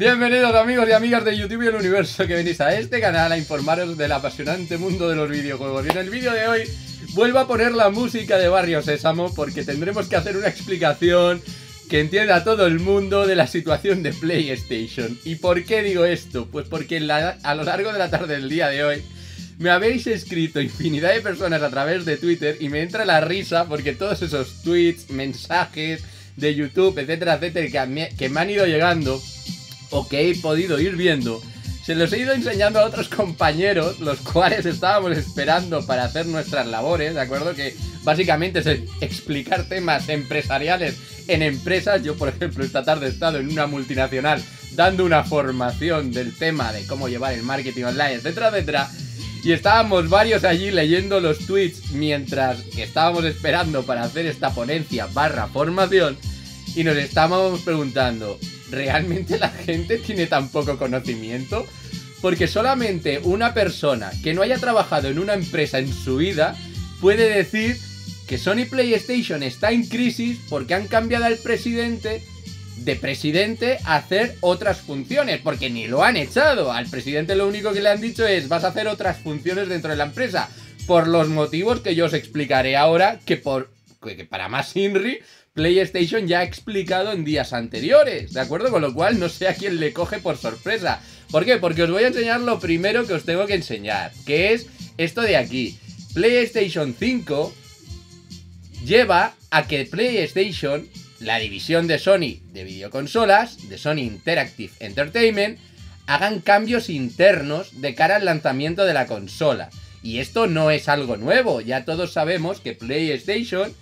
Bienvenidos amigos y amigas de YouTube y el universo, que venís a este canal a informaros del apasionante mundo de los videojuegos. Y en el vídeo de hoy vuelvo a poner la música de Barrio Sésamo porque tendremos que hacer una explicación que entienda a todo el mundo de la situación de PlayStation. ¿Y por qué digo esto? Pues porque a lo largo de la tarde del día de hoy me habéis escrito infinidad de personas a través de Twitter y me entra la risa porque todos esos tweets, mensajes de YouTube, etcétera, etcétera, que me han ido llegando o que he podido ir viendo, se los he ido enseñando a otros compañeros, los cuales estábamos esperando para hacer nuestras labores, ¿de acuerdo? Que básicamente es explicar temas empresariales en empresas. Yo, por ejemplo, esta tarde he estado en una multinacional dando una formación del tema de cómo llevar el marketing online, etcétera, etcétera. Y estábamos varios allí leyendo los tweets mientras que estábamos esperando para hacer esta ponencia barra formación y nos estábamos preguntando, ¿realmente la gente tiene tan poco conocimiento? Porque solamente una persona que no haya trabajado en una empresa en su vida puede decir que Sony PlayStation está en crisis porque han cambiado al presidente a hacer otras funciones, porque ni lo han echado. Al presidente lo único que le han dicho es: vas a hacer otras funciones dentro de la empresa, por los motivos que yo os explicaré ahora, que para más inri PlayStation ya ha explicado en días anteriores, ¿de acuerdo? Con lo cual no sé a quién le coge por sorpresa. ¿Por qué? Porque os voy a enseñar lo primero que os tengo que enseñar, que es esto de aquí. PlayStation 5 lleva a que PlayStation, la división de Sony de videoconsolas, de Sony Interactive Entertainment, hagan cambios internos de cara al lanzamiento de la consola. Y esto no es algo nuevo, ya todos sabemos que PlayStation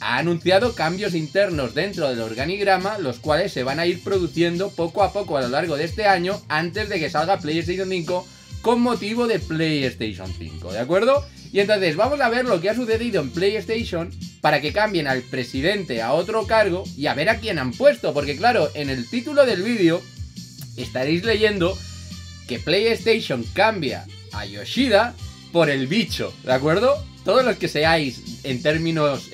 ha anunciado cambios internos dentro del organigrama, los cuales se van a ir produciendo poco a poco a lo largo de este año, antes de que salga PlayStation 5, con motivo de PlayStation 5, ¿de acuerdo? Y entonces vamos a ver lo que ha sucedido en PlayStation para que cambien al presidente a otro cargo y a ver a quién han puesto. Porque claro, en el título del vídeo estaréis leyendo que PlayStation cambia a Yoshida por el bicho, ¿de acuerdo? Todos los que seáis en términos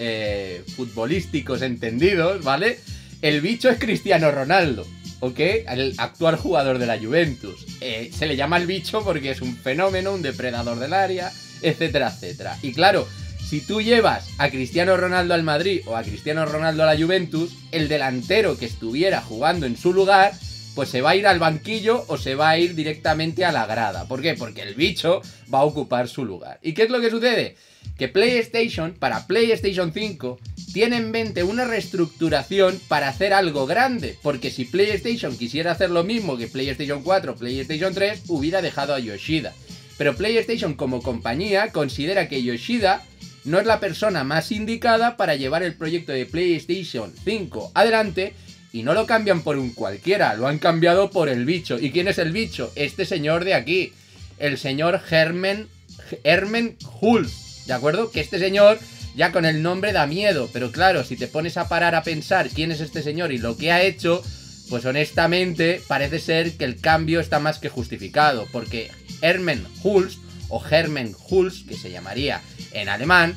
futbolísticos entendidos, ¿vale? El bicho es Cristiano Ronaldo, ¿ok? El actual jugador de la Juventus. Se le llama el bicho porque es un fenómeno, un depredador del área, etcétera, etcétera. Y claro, si tú llevas a Cristiano Ronaldo al Madrid o a Cristiano Ronaldo a la Juventus, el delantero que estuviera jugando en su lugar, pues se va a ir al banquillo o se va a ir directamente a la grada. ¿Por qué? Porque el bicho va a ocupar su lugar. ¿Y qué es lo que sucede? Que PlayStation, para PlayStation 5, tiene en mente una reestructuración para hacer algo grande. Porque si PlayStation quisiera hacer lo mismo que PlayStation 4, PlayStation 3, hubiera dejado a Yoshida. Pero PlayStation como compañía considera que Yoshida no es la persona más indicada para llevar el proyecto de PlayStation 5 adelante, y no lo cambian por un cualquiera, lo han cambiado por el bicho. ¿Y quién es el bicho? Este señor de aquí, el señor Hermen Hulst, ¿de acuerdo? Que este señor ya con el nombre da miedo, pero claro, si te pones a parar a pensar quién es este señor y lo que ha hecho, pues honestamente parece ser que el cambio está más que justificado, porque Hermen Hulst, o Hermen Hulst, que se llamaría en alemán,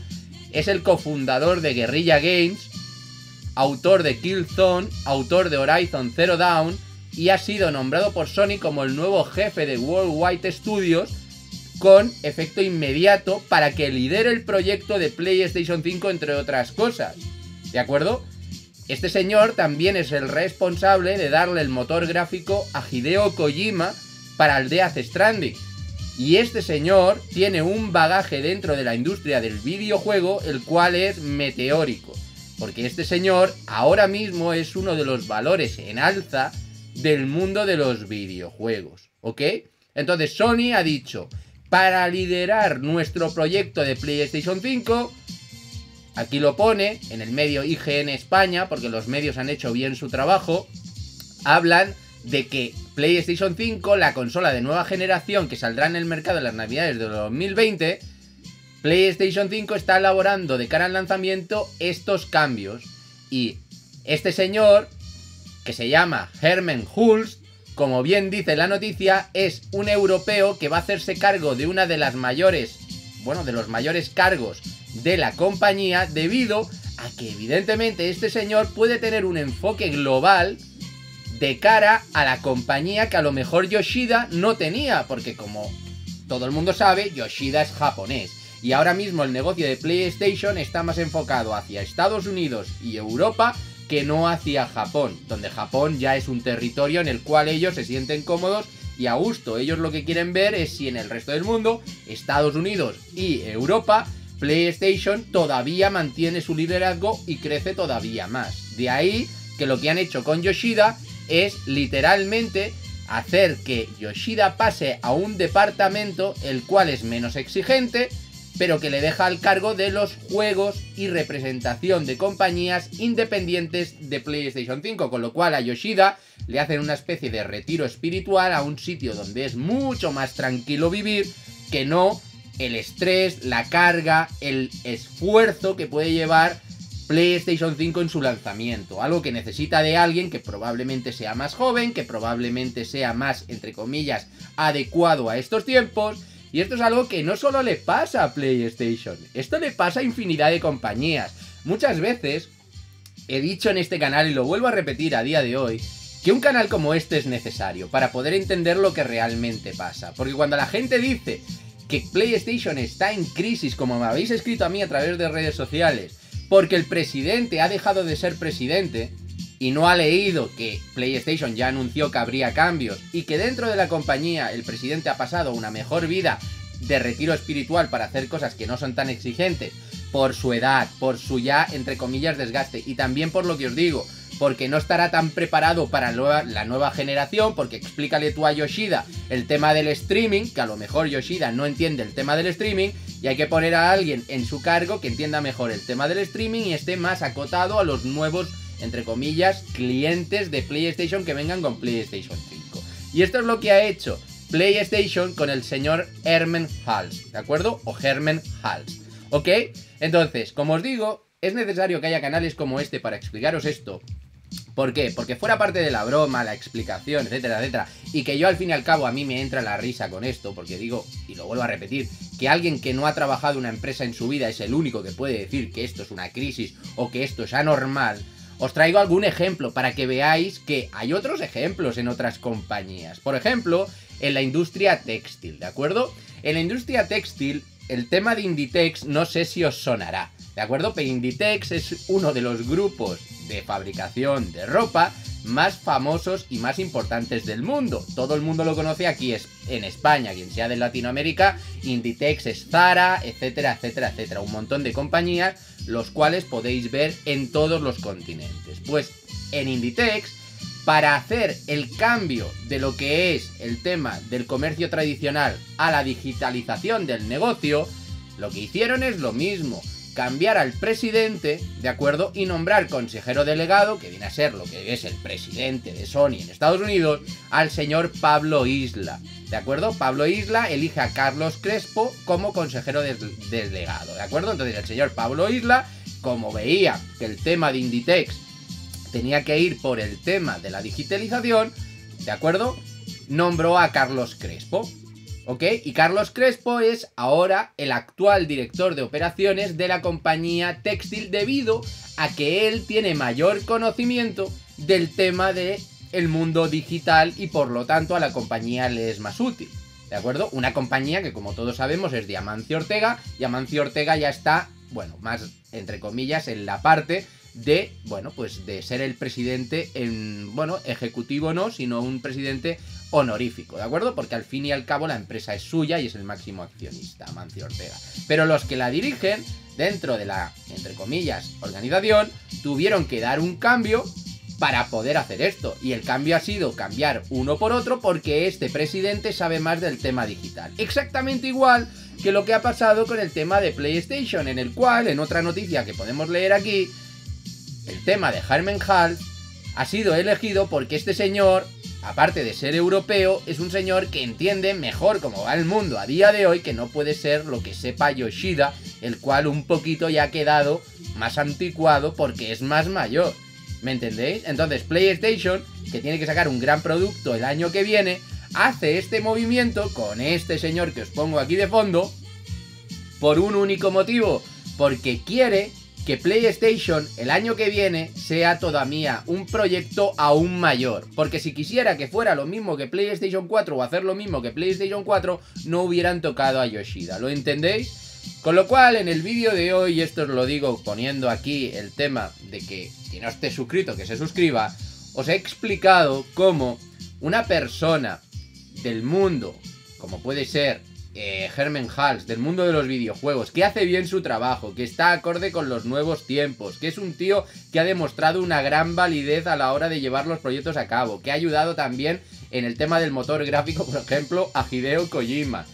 es el cofundador de Guerrilla Games, autor de Killzone, autor de Horizon Zero Dawn, y ha sido nombrado por Sony como el nuevo jefe de Worldwide Studios con efecto inmediato para que lidere el proyecto de PlayStation 5, entre otras cosas, ¿de acuerdo? Este señor también es el responsable de darle el motor gráfico a Hideo Kojima para el Death Stranding. Y este señor tiene un bagaje dentro de la industria del videojuego, el cual es meteórico. Porque este señor ahora mismo es uno de los valores en alza del mundo de los videojuegos, ¿ok? Entonces Sony ha dicho, para liderar nuestro proyecto de PlayStation 5, aquí lo pone, en el medio IGN España, porque los medios han hecho bien su trabajo, hablan de que PlayStation 5, la consola de nueva generación que saldrá en el mercado en las navidades de 2020... PlayStation 5 está elaborando de cara al lanzamiento estos cambios. Y este señor, que se llama Hermen Hulst, como bien dice la noticia, es un europeo que va a hacerse cargo de una de las mayores, bueno, de los mayores cargos de la compañía, debido a que evidentemente este señor puede tener un enfoque global de cara a la compañía que a lo mejor Yoshida no tenía, porque como todo el mundo sabe, Yoshida es japonés. Y ahora mismo el negocio de PlayStation está más enfocado hacia Estados Unidos y Europa que no hacia Japón, donde Japón ya es un territorio en el cual ellos se sienten cómodos y a gusto. Ellos lo que quieren ver es si en el resto del mundo, Estados Unidos y Europa, PlayStation todavía mantiene su liderazgo y crece todavía más. De ahí que lo que han hecho con Yoshida es literalmente hacer que Yoshida pase a un departamento el cual es menos exigente, pero que le deja al cargo de los juegos y representación de compañías independientes de PlayStation 5, con lo cual a Yoshida le hacen una especie de retiro espiritual a un sitio donde es mucho más tranquilo vivir, que no el estrés, la carga, el esfuerzo que puede llevar PlayStation 5 en su lanzamiento, algo que necesita de alguien que probablemente sea más joven, que probablemente sea más, entre comillas, adecuado a estos tiempos. Y esto es algo que no solo le pasa a PlayStation, esto le pasa a infinidad de compañías. Muchas veces he dicho en este canal, y lo vuelvo a repetir a día de hoy, que un canal como este es necesario para poder entender lo que realmente pasa. Porque cuando la gente dice que PlayStation está en crisis, como me habéis escrito a mí a través de redes sociales, porque el presidente ha dejado de ser presidente y no ha leído que PlayStation ya anunció que habría cambios y que dentro de la compañía el presidente ha pasado una mejor vida de retiro espiritual para hacer cosas que no son tan exigentes por su edad, por su ya, entre comillas, desgaste, y también por lo que os digo, porque no estará tan preparado para la nueva generación, porque explícale tú a Yoshida el tema del streaming, que a lo mejor Yoshida no entiende el tema del streaming, y hay que poner a alguien en su cargo que entienda mejor el tema del streaming y esté más acotado a los nuevos, entre comillas, clientes de PlayStation que vengan con PlayStation 5. Y esto es lo que ha hecho PlayStation con el señor Hermen Hulst, ¿de acuerdo? O Hermen Hulst, ¿ok? Entonces, como os digo, es necesario que haya canales como este para explicaros esto. ¿Por qué? Porque fuera parte de la broma, la explicación, etcétera, etcétera, y que yo al fin y al cabo a mí me entra la risa con esto, porque digo, y lo vuelvo a repetir, que alguien que no ha trabajado una empresa en su vida es el único que puede decir que esto es una crisis o que esto es anormal. Os traigo algún ejemplo para que veáis que hay otros ejemplos en otras compañías. Por ejemplo, en la industria textil, ¿de acuerdo? En la industria textil, el tema de Inditex no sé si os sonará, ¿de acuerdo? Pero Inditex es uno de los grupos de fabricación de ropa más famosos y más importantes del mundo. Todo el mundo lo conoce aquí en España, quien sea de Latinoamérica. Inditex es Zara, etcétera, etcétera, etcétera. Un montón de compañías, los cuales podéis ver en todos los continentes. Pues en Inditex, para hacer el cambio de lo que es el tema del comercio tradicional a la digitalización del negocio, lo que hicieron es lo mismo: cambiar al presidente, ¿de acuerdo? Y nombrar consejero delegado, que viene a ser lo que es el presidente de Sony en Estados Unidos, al señor Pablo Isla, ¿de acuerdo? Pablo Isla elige a Carlos Crespo como consejero delegado, ¿de acuerdo? Entonces el señor Pablo Isla, como veía que el tema de Inditex tenía que ir por el tema de la digitalización, ¿de acuerdo?, nombró a Carlos Crespo. ¿Ok? Y Carlos Crespo es ahora el actual director de operaciones de la compañía textil, debido a que él tiene mayor conocimiento del tema del mundo digital y por lo tanto a la compañía le es más útil, ¿de acuerdo? Una compañía que, como todos sabemos, es de Amancio Ortega, y Amancio Ortega ya está, bueno, más entre comillas en la parte de, bueno, pues de ser el presidente en, bueno, ejecutivo no, sino un presidente honorífico, ¿de acuerdo? Porque al fin y al cabo la empresa es suya y es el máximo accionista, Amancio Ortega. Pero los que la dirigen dentro de la, entre comillas, organización, tuvieron que dar un cambio para poder hacer esto. Y el cambio ha sido cambiar uno por otro, porque este presidente sabe más del tema digital. Exactamente igual que lo que ha pasado con el tema de PlayStation, en el cual, en otra noticia que podemos leer aquí, el tema de Hermen Hulst ha sido elegido porque este señor, aparte de ser europeo, es un señor que entiende mejor cómo va el mundo a día de hoy, que no puede ser lo que sepa Yoshida, el cual un poquito ya ha quedado más anticuado porque es más mayor, ¿me entendéis? Entonces PlayStation, que tiene que sacar un gran producto el año que viene, hace este movimiento con este señor que os pongo aquí de fondo por un único motivo, porque quiere que PlayStation el año que viene sea todavía un proyecto aún mayor, porque si quisiera que fuera lo mismo que PlayStation 4 o hacer lo mismo que PlayStation 4, no hubieran tocado a Yoshida, ¿lo entendéis? Con lo cual, en el vídeo de hoy, esto os lo digo poniendo aquí el tema de que quien no esté suscrito que se suscriba, os he explicado cómo una persona del mundo, como puede ser Hermen Hulst, del mundo de los videojuegos, que hace bien su trabajo, que está acorde con los nuevos tiempos, que es un tío que ha demostrado una gran validez a la hora de llevar los proyectos a cabo, que ha ayudado también en el tema del motor gráfico, por ejemplo, a Hideo Kojima,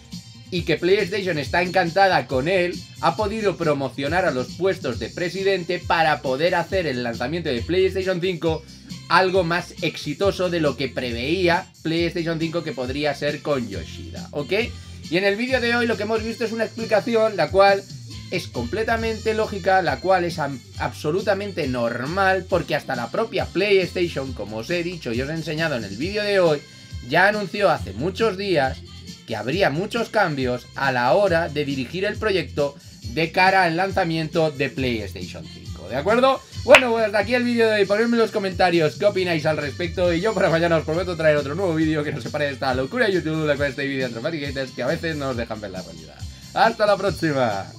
y que PlayStation está encantada con él, ha podido promocionar a los puestos de presidente para poder hacer el lanzamiento de PlayStation 5 algo más exitoso de lo que preveía PlayStation 5 que podría ser con Yoshida, ¿ok? Y en el vídeo de hoy lo que hemos visto es una explicación la cual es completamente lógica, la cual es absolutamente normal, porque hasta la propia PlayStation, como os he dicho y os he enseñado en el vídeo de hoy, ya anunció hace muchos días que habría muchos cambios a la hora de dirigir el proyecto de cara al lanzamiento de PlayStation 5, ¿de acuerdo? Bueno, pues hasta aquí el vídeo de hoy. Ponedme en los comentarios qué opináis al respecto y yo para mañana os prometo traer otro nuevo vídeo que nos separe de esta locura de YouTube, de con este vídeo entre fans y haters que a veces no nos dejan ver la realidad. ¡Hasta la próxima!